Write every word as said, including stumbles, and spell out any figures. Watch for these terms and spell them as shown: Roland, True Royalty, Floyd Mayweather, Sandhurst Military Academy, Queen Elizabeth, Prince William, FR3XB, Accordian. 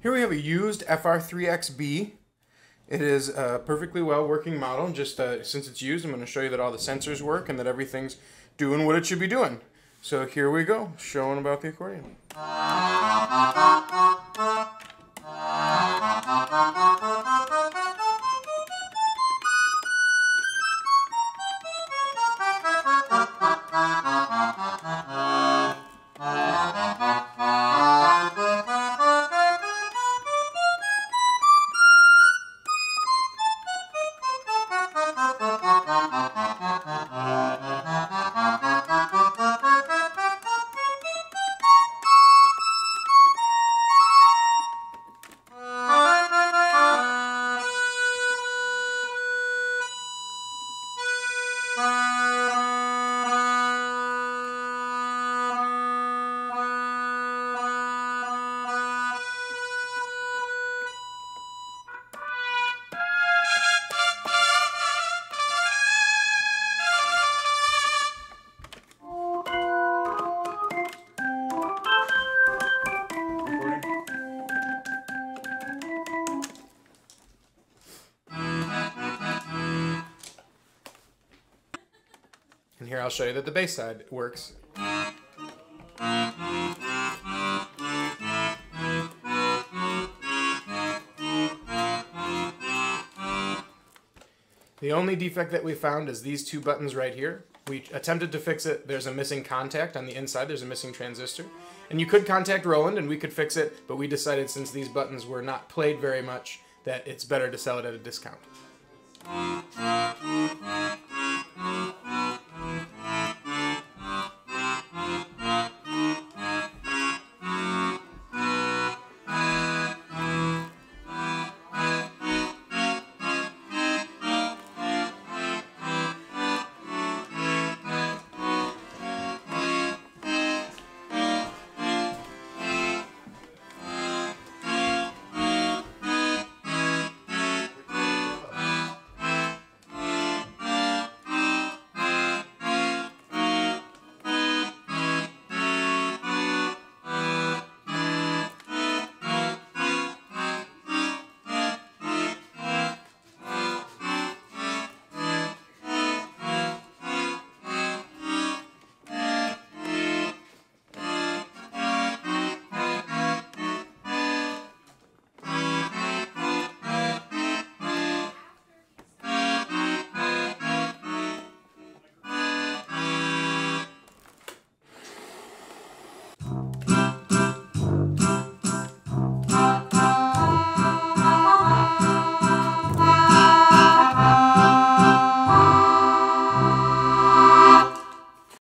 Here we have a used F R three X B. It is a perfectly well working model. Just uh, since it's used, I'm going to show you that all the sensors work and that everything's doing what it should be doing. So here we go, showing about the accordion. And here I'll show you that the bass side works. The only defect that we found is these two buttons right here. We attempted to fix it. There's a missing contact on the inside. There's a missing transistor. And you could contact Roland and we could fix it, but we decided since these buttons were not played very much that it's better to sell it at a discount.